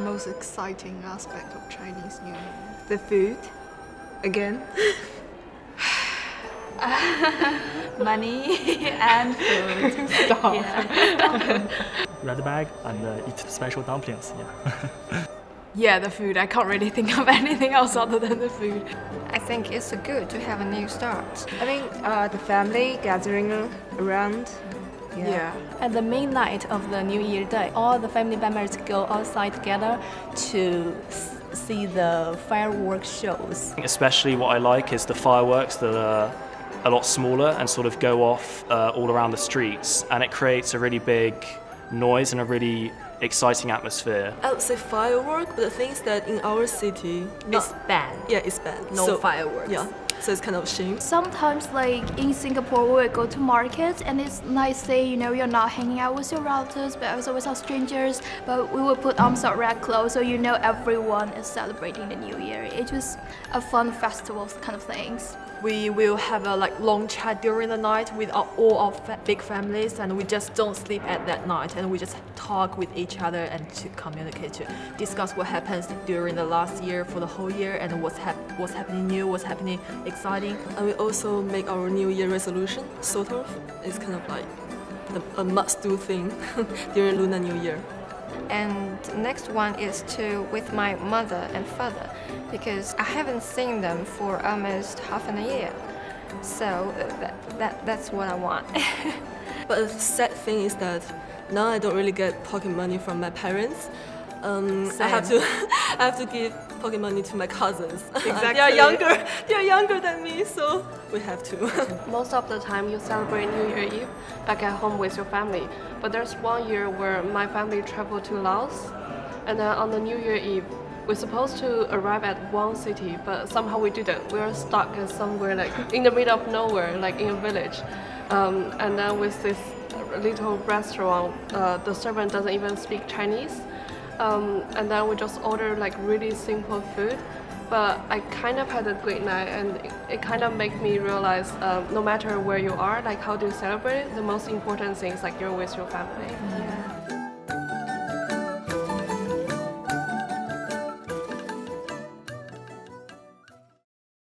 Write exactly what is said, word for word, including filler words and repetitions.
most exciting aspect of Chinese New Year? The food, again. Money and food. Stop. Yeah. Red bag and uh, eat special dumplings. Yeah. Yeah, the food. I can't really think of anything else other than the food. I think it's good to have a new start. I mean, uh, the family gathering around. Yeah. Yeah. At the main night of the New Year Day, all the family members go outside together to see the fireworks shows. Especially what I like is the fireworks that are a lot smaller and sort of go off uh, all around the streets, and it creates a really big noise and a really exciting atmosphere. I would say firework, but the thing is that in our city it's banned. Yeah, it's banned. No so, fireworks. Yeah. So it's kind of a shame. Sometimes, like in Singapore, we go to markets and it's nice day, you know, you're not hanging out with your relatives, but also with our strangers. But we will put on some red clothes, so you know everyone is celebrating the New Year. It was a fun festival kind of things. We will have a like long chat during the night with our, all our fa big families, and we just don't sleep at that night, and we just talk with each other and to communicate, to discuss what happens during the last year for the whole year, and what's hap what's happening new, what's happening exciting. And we also make our New Year resolution, sort of. It's kind of like a must-do thing during Lunar New Year. And next one is to with my mother and father, because I haven't seen them for almost half an year. So that, that, that's what I want. But the sad thing is that now I don't really get pocket money from my parents. Um, I have to, I have to give pocket money to my cousins. Exactly. They are younger. They are younger than me, so we have to. Most of the time, you celebrate New Year Eve back at home with your family. But there's one year where my family traveled to Laos, and then on the New Year Eve, we're supposed to arrive at one city, but somehow we didn't. We were stuck at somewhere like in the middle of nowhere, like in a village, um, and then with this little restaurant, uh, the servant doesn't even speak Chinese. Um, and then we just ordered like really simple food, but I kind of had a great night, and it, it kind of made me realize um, no matter where you are, like how do you celebrate, the most important thing is like you're with your family. Yeah.